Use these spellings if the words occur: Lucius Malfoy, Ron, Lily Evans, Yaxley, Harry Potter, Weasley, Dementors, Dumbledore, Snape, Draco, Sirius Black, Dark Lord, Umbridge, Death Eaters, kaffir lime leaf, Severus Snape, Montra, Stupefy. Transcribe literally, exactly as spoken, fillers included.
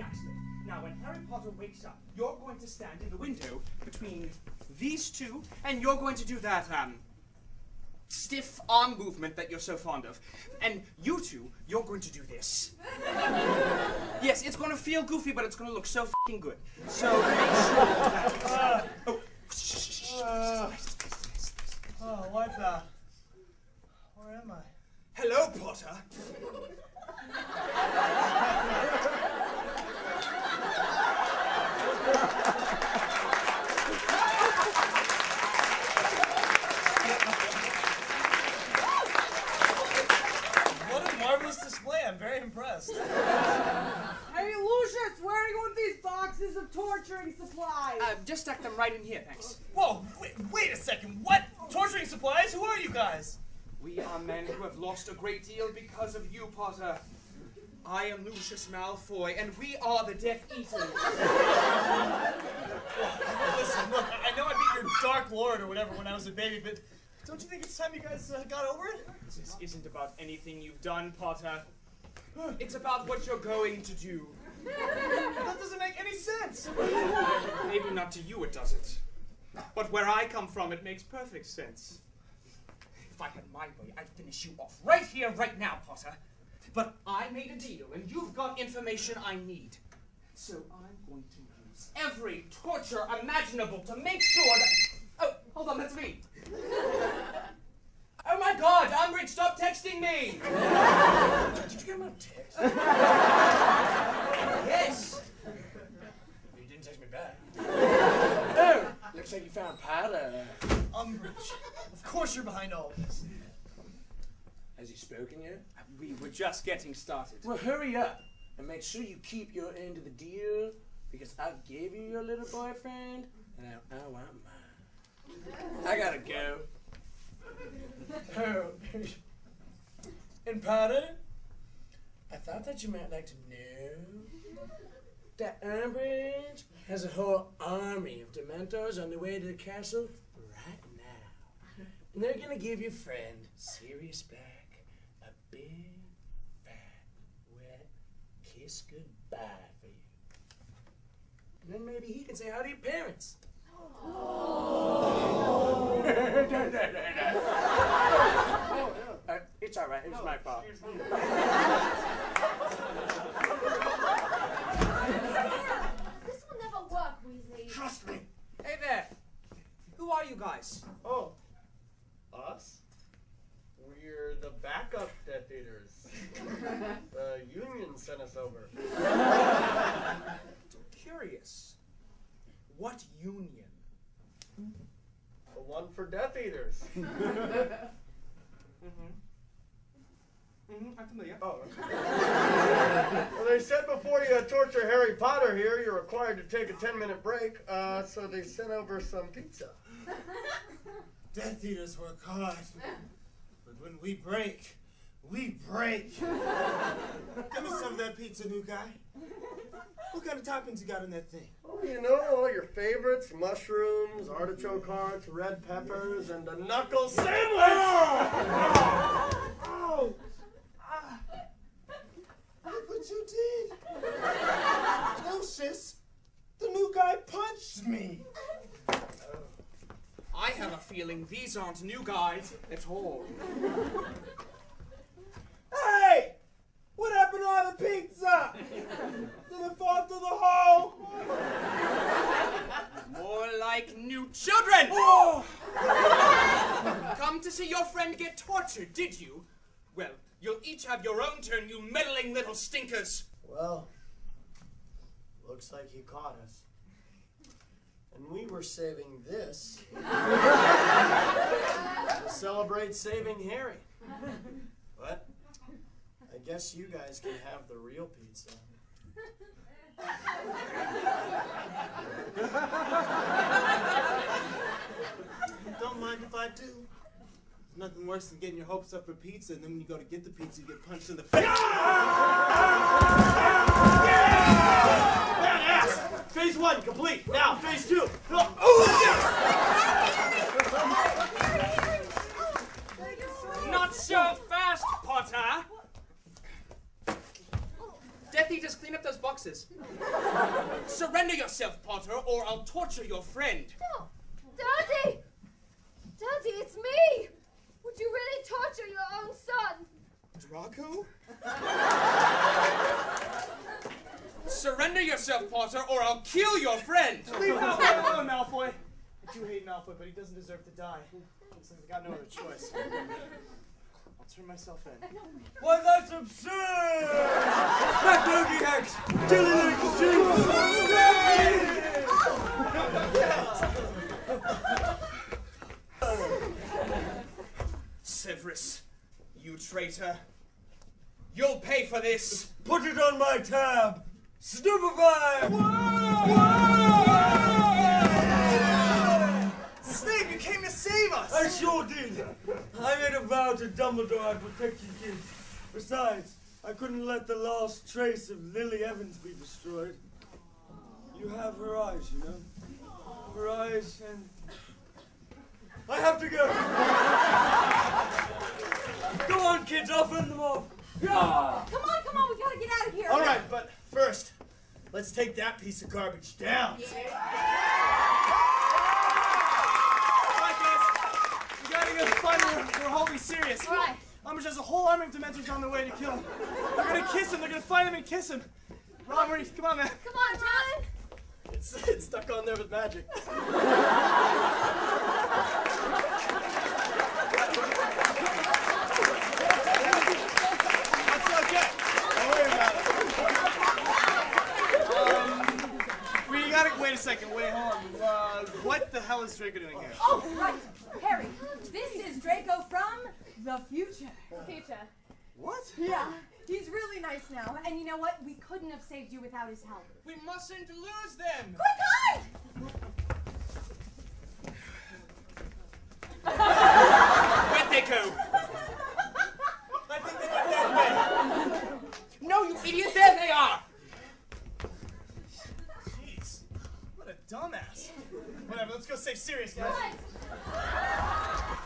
Yaxley. Now, when Harry Potter wakes up, you're going to stand in the window between these two, and you're going to do that, um, stiff arm movement that you're so fond of. And you two, you're going to do this. Yes, it's going to feel goofy, but it's going to look so f***ing good. So, make sure that... Uh, oh, uh, oh, what the... Where am I? Hello, Potter. What a marvelous display. I'm very impressed. Hey, Lucius, where are you with these boxes of torturing supplies? Uh, just stuck them right in here, thanks. Whoa, wait, wait a second. What? Torturing supplies? Who are you guys? We are men who have lost a great deal because of you, Potter. I am Lucius Malfoy, and we are the Death Eaters. Well, listen, look, I know I beat your Dark Lord or whatever when I was a baby, but don't you think it's time you guys uh, got over it? This isn't about anything you've done, Potter. It's about what you're going to do. That doesn't make any sense. Maybe not to you it doesn't. But where I come from, it makes perfect sense. If I had my way, I'd finish you off right here, right now, Potter. But I made a deal, and you've got information I need. So I'm going to use every torture imaginable to make sure that... Oh, hold on, that's me. Oh my God, Umbridge, stop texting me! Did you get my text? Yes. You didn't text me back. No. Looks like you found powder. Umbridge, of course you're behind all of this. Has he spoken yet? We were just getting started. Well, hurry up and make sure you keep your end of the deal, because I gave you your little boyfriend, and I, I want mine. I gotta go. Oh, and Potter, I thought that you might like to know that Umbridge has a whole army of Dementors on the way to the castle right now. And they're gonna give your friend, Sirius Black, a big, fat, wet kiss goodbye for you. And then maybe he can say hi to your parents. Oh. no, no, no, no. Oh, no. Uh, it's all right, it was oh, my fault. This will never work, Weasley. Trust me. Hey there. Who are you guys? Oh, us? We're the backup Death Eaters. The union sent us over. Curious. What union? The one for Death Eaters. Mm-hmm. Mm-hmm, I'm familiar. Oh, okay. Well, they said before you torture Harry Potter here, you're required to take a ten-minute break, uh, so they sent over some pizza. Death Eaters were caught. But when we break, we break. Give me some of that pizza, new guy. What kind of toppings you got in that thing? Oh, you know, all your favorites, mushrooms, artichoke hearts, red peppers, and a knuckle sandwich! Oh! Oh. Ah. Look what you did! Lucius, the new guy punched me! I have a feeling these aren't new guys at all. Hey! What happened to all the pizza? Did it fall through the hole? More like new children! Oh. Come to see your friend get tortured, did you? Well, you'll each have your own turn, you meddling little stinkers. Well, looks like he caught us. And we were saving this to celebrate saving Harry. But I guess you guys can have the real pizza. Don't mind if I do. There's nothing worse than getting your hopes up for pizza, and then when you go to get the pizza, you get punched in the face. Badass! Phase one complete. Now phase two. Oh, oh. Not so fast, Potter. Death Death Eaters, clean up those boxes. Surrender yourself, Potter, or I'll torture your friend. No. Daddy! Daddy, it's me! Would you really torture your own son? Draco? Surrender yourself, Potter, or I'll kill your friend! Leave Malfoy alone, Malfoy! I do hate Malfoy, but he doesn't deserve to die. Since I got no other choice. I'll turn myself in. Why, that's absurd! That boogie hex! Dilly Links! Jesus! Severus, you traitor. You'll pay for this! Put it on my tab! Stupefy! Whoa! Whoa! Snape, you came to save us! I sure did! I made a vow to Dumbledore I'd protect you kids. Besides, I couldn't let the last trace of Lily Evans be destroyed. You have her eyes, you know? Her eyes and... I have to go! Go on, kids, I'll fend them off! Come on, come on, we gotta get out of here! All right, but... First, let's take that piece of garbage down. Yeah. All right, guys. We gotta go to the fun room. We're wholly serious. All right. Umbridge has a whole army of Dementors on their way to kill him. They're gonna kiss him. They're gonna find him and kiss him. Ron, come on, man. Come on, Ron. It's, it's stuck on there with magic. Wait a second, wait, hold on. Uh, what the hell is Draco doing here? Oh, right. Harry, this is Draco from the future. Future. What? Yeah, he's really nice now. And you know what? We couldn't have saved you without his help. We mustn't lose them. Quick, hide! Where'd they go? I think they went that way. No, you idiot, there they are! Dumbass. Whatever, let's go save Sirius, guys. What?